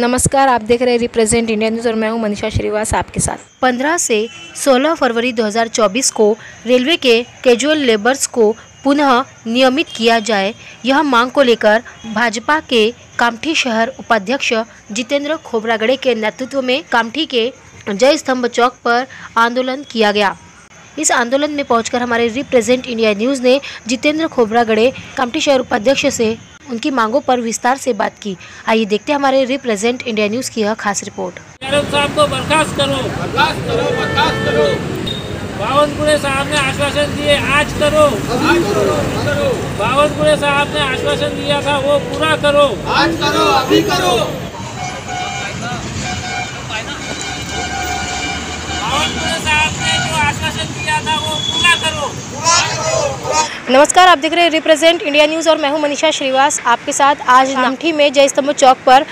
नमस्कार, आप देख रहे हैं रिप्रेजेंट इंडिया न्यूज और मैं हूं मनीषा श्रीवास आपके साथ। 15 से 16 फरवरी 2024 को रेलवे के कैजुअल लेबर्स को पुनः नियमित किया जाए, यह मांग को लेकर भाजपा के कामठी शहर उपाध्यक्ष जितेंद्र खोबरागढ़ के नेतृत्व में कामठी के जय स्तंभ चौक पर आंदोलन किया गया। इस आंदोलन में पहुंचकर हमारे रिप्रेजेंट इंडिया न्यूज ने जितेंद्र खोबरागढ़ कामठी शहर उपाध्यक्ष से उनकी मांगों पर विस्तार से बात की। आइए देखते हैं हमारे रिप्रेजेंट इंडिया न्यूज की यह खास रिपोर्ट। साहब को बर्खास्त करो, बर्खास्त करो, बर्खास्त करो। बावनपुड़े साहब ने आश्वासन दिए, आज करो, आज करो, करो। बावनपुड़े साहब ने आश्वासन दिया था, वो पूरा करो, आज करो, अभी करो। बावनपुड़े साहब ने जो आश्वासन दिया था वो पूरा करो। नमस्कार, आप देख रहे हैं रिप्रेजेंट इंडिया न्यूज़ और मैं हूं मनीषा श्रीवास आपके साथ। आज कामठी में जय स्तंभ चौक पर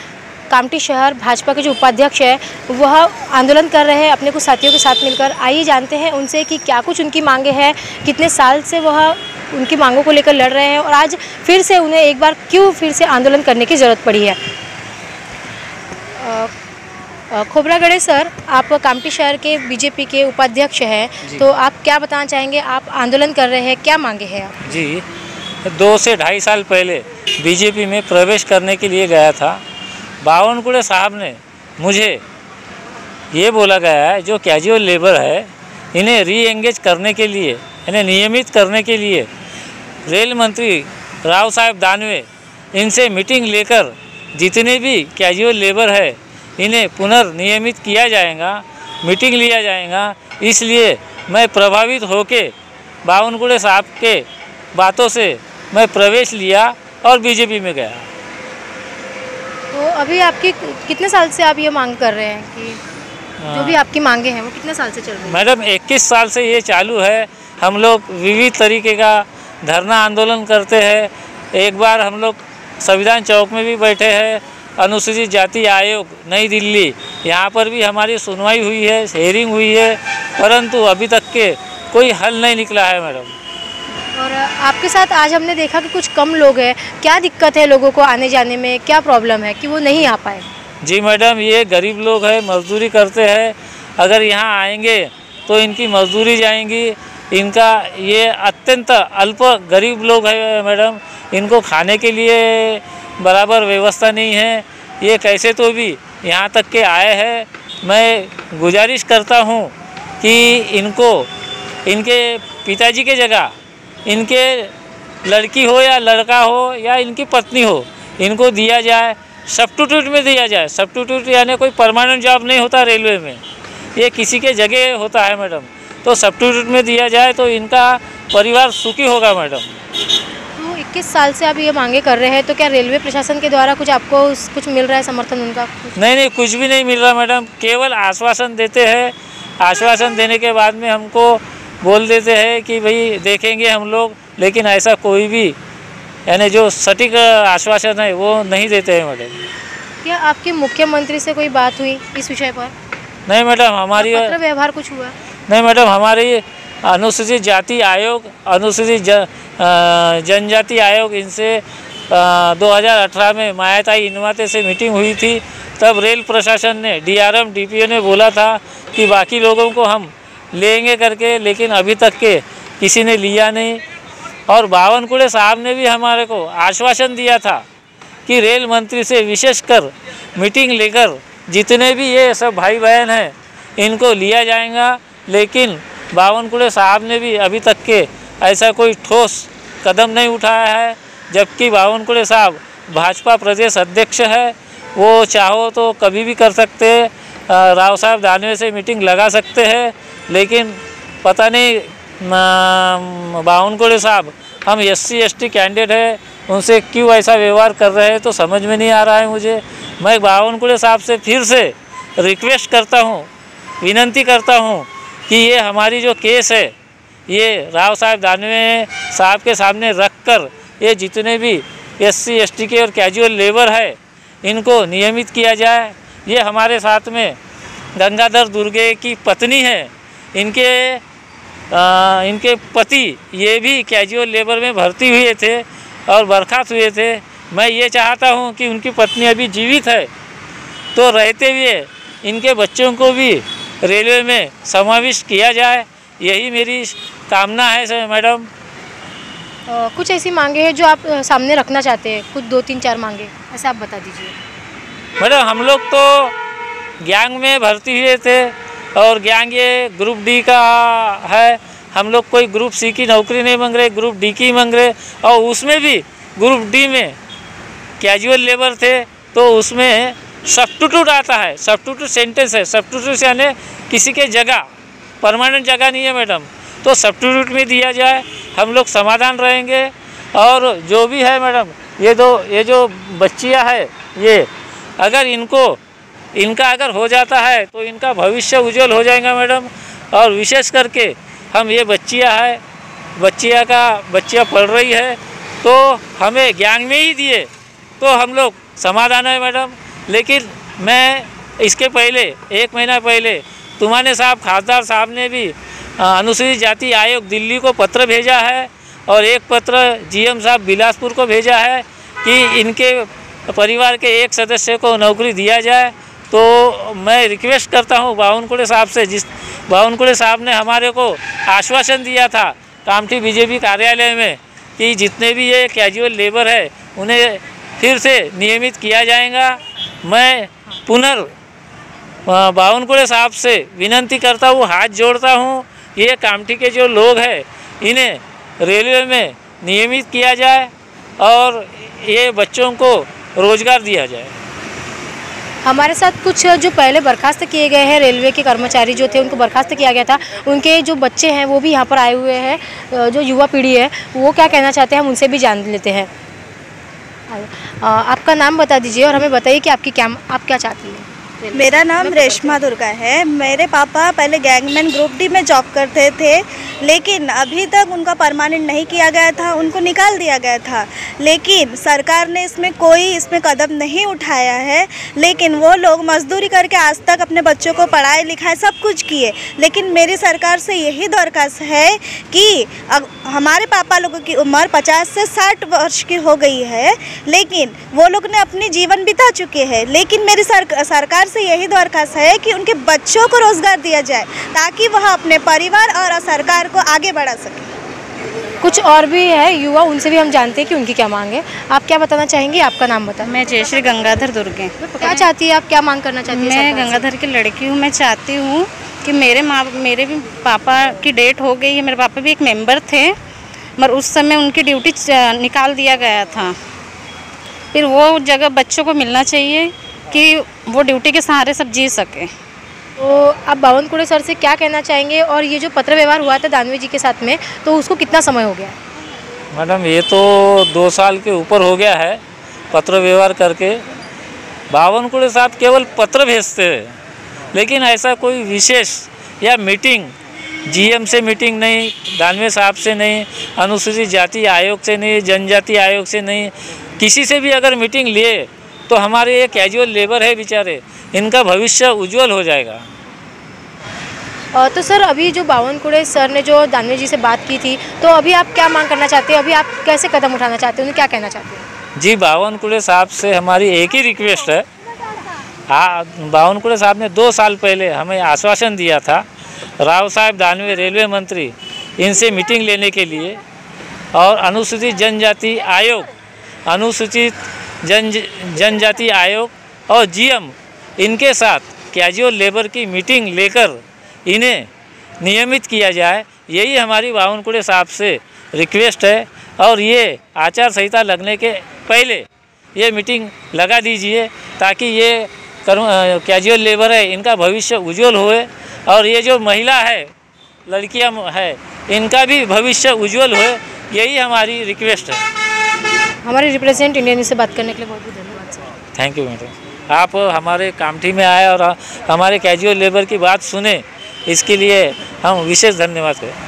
कामठी शहर भाजपा के जो उपाध्यक्ष है वह आंदोलन कर रहे हैं अपने कुछ साथियों के साथ मिलकर। आइए जानते हैं उनसे कि क्या कुछ उनकी मांगे हैं, कितने साल से वह उनकी मांगों को लेकर लड़ रहे हैं और आज फिर से उन्हें एक बार क्यों फिर से आंदोलन करने की ज़रूरत पड़ी है। खोबरागढ़ सर, आप कामठी शहर के बीजेपी के उपाध्यक्ष हैं, तो आप क्या बताना चाहेंगे? आप आंदोलन कर रहे हैं, क्या मांगे हैं आप? जी, 2 से ढाई साल पहले बीजेपी में प्रवेश करने के लिए गया था। बावनकुळे साहब ने मुझे ये बोला गया है जो कैजुअल लेबर है इन्हें रीएंगेज करने के लिए, इन्हें नियमित करने के लिए रेल मंत्री राव दानवे इनसे मीटिंग लेकर जितने भी कैजुअल लेबर है इन्हें पुनर्नियमित किया जाएगा, मीटिंग लिया जाएगा। इसलिए मैं प्रभावित होके बावनकुळे साहब के बातों से मैं प्रवेश लिया और बीजेपी में गया। तो अभी आपकी कितने साल से आप ये मांग कर रहे हैं कि जो भी आपकी मांगे हैं वो कितने साल से चल रही है? मैडम, 21 साल से ये चालू है। हम लोग विविध तरीके का धरना आंदोलन करते हैं। एक बार हम लोग संविधान चौक में भी बैठे हैं। अनुसूचित जाति आयोग नई दिल्ली, यहाँ पर भी हमारी सुनवाई हुई है, हेयरिंग हुई है, परंतु अभी तक के कोई हल नहीं निकला है मैडम। और आपके साथ आज हमने देखा कि कुछ कम लोग हैं, क्या दिक्कत है लोगों को आने जाने में, क्या प्रॉब्लम है कि वो नहीं आ पाए? जी मैडम, ये गरीब लोग हैं, मजदूरी करते हैं। अगर यहाँ आएंगे तो इनकी मजदूरी जाएंगी। इनका ये अत्यंत अल्प गरीब लोग हैं मैडम, इनको खाने के लिए बराबर व्यवस्था नहीं है। ये कैसे तो भी यहाँ तक के आए हैं। मैं गुजारिश करता हूँ कि इनको इनके पिताजी के जगह इनके लड़की हो या लड़का हो या इनकी पत्नी हो, इनको दिया जाए, सब्स्टिट्यूट में दिया जाए। सब्स्टिट्यूट यानी कोई परमानेंट जॉब नहीं होता रेलवे में, ये किसी के जगह होता है मैडम, तो सब्स्टिट्यूट में दिया जाए तो इनका परिवार सुखी होगा मैडम। 21 साल से आप ये मांगे कर रहे हैं, तो क्या रेलवे प्रशासन के द्वारा कुछ आपको कुछ मिल रहा है समर्थन उनका? नहीं, कुछ भी नहीं मिल रहा मैडम, केवल आश्वासन देते हैं। आश्वासन देने के बाद में हमको बोल देते हैं कि भाई देखेंगे हम लोग, लेकिन ऐसा कोई भी यानी जो सटीक आश्वासन है वो नहीं देते हैं मैडम। क्या आपके मुख्यमंत्री से कोई बात हुई इस विषय पर? नहीं मैडम, हमारी पत्र व्यवहार कुछ हुआ नहीं मैडम। हमारी अनुसूचित जाति आयोग, अनुसूचित जनजाति आयोग, इनसे 2018 में मायाताई इनवाते से मीटिंग हुई थी। तब रेल प्रशासन ने, डीआरएम डीपीओ ने बोला था कि बाकी लोगों को हम लेंगे करके, लेकिन अभी तक के किसी ने लिया नहीं। और बावनकुळे साहब ने भी हमारे को आश्वासन दिया था कि रेल मंत्री से विशेषकर मीटिंग लेकर जितने भी ये सब भाई बहन हैं इनको लिया जाएगा, लेकिन बावनकुळे साहब ने भी अभी तक के ऐसा कोई ठोस कदम नहीं उठाया है। जबकि बावनकुळे साहब भाजपा प्रदेश अध्यक्ष है, वो चाहो तो कभी भी कर सकते हैं, राव साहब दानवे से मीटिंग लगा सकते हैं, लेकिन पता नहीं बावनकुळे साहब हम SC ST कैंडिडेट हैं उनसे क्यों ऐसा व्यवहार कर रहे हैं, तो समझ में नहीं आ रहा है मुझे। मैं बावनकुळे साहब से फिर से रिक्वेस्ट करता हूँ, विनती करता हूँ कि ये हमारी जो केस है ये राव साहब दानवे साहब के सामने रखकर ये जितने भी SC ST के और कैजुअल लेबर है इनको नियमित किया जाए। ये हमारे साथ में गंगाधर दुर्गे की पत्नी है, इनके पति ये भी कैजुअल लेबर में भर्ती हुए थे और बर्खास्त हुए थे। मैं ये चाहता हूँ कि उनकी पत्नी अभी जीवित है, तो रहते हुए इनके बच्चों को भी रेलवे में समाविष्ट किया जाए, यही मेरी कामना है मैडम। कुछ ऐसी मांगे हैं जो आप सामने रखना चाहते हैं, कुछ 2-3-4 मांगे ऐसा आप बता दीजिए। मैडम हम लोग तो गैंग में भर्ती हुए थे और गैंग ये ग्रुप डी का है, हम लोग कोई ग्रुप सी की नौकरी नहीं मांग रहे, ग्रुप डी की मांग रहे। और उसमें भी ग्रुप डी में कैजुअल लेबर थे तो उसमें सब्स्टिट्यूट आता है, सब्स्टिट्यूट सेंटेंस है, सब्स्टिट्यूट यानी किसी के जगह, परमानेंट जगह नहीं है मैडम, तो सब्स्टिट्यूट में दिया जाए, हम लोग समाधान रहेंगे। और जो भी है मैडम ये जो बच्चियाँ है ये अगर इनका अगर हो जाता है तो इनका भविष्य उज्जवल हो जाएगा मैडम। और विशेष करके हम ये बच्चियाँ पढ़ रही है तो हमें ज्ञान में ही दिए तो हम लोग समाधान है मैडम। लेकिन मैं इसके पहले 1 महीना पहले तुम्हारे साहब खासदार साहब ने भी अनुसूचित जाति आयोग दिल्ली को पत्र भेजा है और एक पत्र जीएम साहब बिलासपुर को भेजा है कि इनके परिवार के एक सदस्य को नौकरी दिया जाए। तो मैं रिक्वेस्ट करता हूँ बावनकुळे साहब से, जिस बावनकुळे साहब ने हमारे को आश्वासन दिया था कामठी बीजेपी कार्यालय में कि जितने भी ये कैजुअल लेबर है उन्हें फिर से नियमित किया जाएगा। मैं पुनः बावनकुळे साहब से विनती करता हूँ, हाथ जोड़ता हूँ, ये कामठी के जो लोग हैं इन्हें रेलवे में नियमित किया जाए और ये बच्चों को रोजगार दिया जाए। हमारे साथ कुछ जो पहले बर्खास्त किए गए हैं रेलवे के कर्मचारी जो थे उनको बर्खास्त किया गया था, उनके जो बच्चे हैं वो भी यहाँ पर आए हुए हैं, जो युवा पीढ़ी है वो क्या कहना चाहते हैं हम उनसे भी जान लेते हैं। आपका नाम बता दीजिए और हमें बताइए कि आप क्या चाहती हैं। मेरा नाम रेशमा दुर्गा है। मेरे पापा पहले गैंगमैन ग्रुप डी में जॉब करते थे लेकिन अभी तक उनका परमानेंट नहीं किया गया था, उनको निकाल दिया गया था, लेकिन सरकार ने इसमें कोई कदम नहीं उठाया है। लेकिन वो लोग मजदूरी करके आज तक अपने बच्चों को पढ़ाई लिखाई सब कुछ किए, लेकिन मेरी सरकार से यही दरख्वास्त है कि हमारे पापा लोगों की उम्र 50 से 60 वर्ष की हो गई है लेकिन वो लोग ने अपनी जीवन बिता चुके हैं, लेकिन मेरी सरकार से यही दरख्वास्त है कि उनके बच्चों को रोज़गार दिया जाए ताकि वह अपने परिवार और सरकार को आगे बढ़ा सके। कुछ और भी है युवा, उनसे भी हम जानते हैं कि उनकी क्या मांग है। आप क्या बताना चाहेंगे, आपका नाम बताएं। मैं जय श्री गंगाधर दुर्गे। क्या चाहती है आप, क्या मांग करना चाहती है? मैं गंगाधर की लड़की हूँ। मैं चाहती हूँ कि मेरे भी पापा की डेट हो गई है, मेरे पापा भी एक मेंबर थे मगर उस समय उनकी ड्यूटी निकाल दिया गया था, फिर वो जगह बच्चों को मिलना चाहिए कि वो ड्यूटी के सहारे सब जी सके। तो आप बावनकुळे सर से क्या कहना चाहेंगे और ये जो पत्र व्यवहार हुआ था दानवे जी के साथ में तो उसको कितना समय हो गया? मैडम ये तो 2 साल के ऊपर हो गया है पत्र व्यवहार करके। बावनकुळे साहब केवल पत्र भेजते हैं लेकिन ऐसा कोई विशेष या मीटिंग, जीएम से मीटिंग नहीं, दानवे साहब से नहीं, अनुसूचित जाति आयोग से नहीं, जनजाति आयोग से नहीं, किसी से भी अगर मीटिंग लिए तो हमारे ये कैजुअल लेबर है बेचारे, इनका भविष्य उज्जवल हो जाएगा। तो सर अभी जो बावनकुळे सर ने जो दानवे जी से बात की थी तो अभी आप क्या मांग करना चाहते हैं, अभी आप कैसे कदम उठाना चाहते हैं, उन्हें क्या कहना चाहते हैं? जी बावनकुळे साहब से हमारी एक ही रिक्वेस्ट है, बावनकुळे साहब ने 2 साल पहले हमें आश्वासन दिया था राव साहब दानवे रेलवे मंत्री, इनसे मीटिंग लेने के लिए, और अनुसूचित जनजाति आयोग, अनुसूचित जनजाति आयोग और जीएम इनके साथ कैजुअल लेबर की मीटिंग लेकर इन्हें नियमित किया जाए, यही हमारी बावनकुळे साहब से रिक्वेस्ट है। और ये आचार संहिता लगने के पहले ये मीटिंग लगा दीजिए ताकि ये कैजुअल लेबर है इनका भविष्य उज्जवल होए और ये जो महिला है, लड़कियां है, इनका भी भविष्य उज्जवल होए, यही हमारी रिक्वेस्ट है। हमारे रिप्रेजेंट इंडिया न्यूज से बात करने के लिए बहुत बहुत धन्यवाद सर। थैंक यू मैडम, आप हमारे कामठी में आए और हमारे कैजुअल लेबर की बात सुने, इसके लिए हम विशेष धन्यवाद करें।